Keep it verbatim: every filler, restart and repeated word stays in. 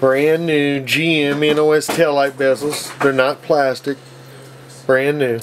Brand new G M N O S taillight bezels. They're not plastic. Brand new.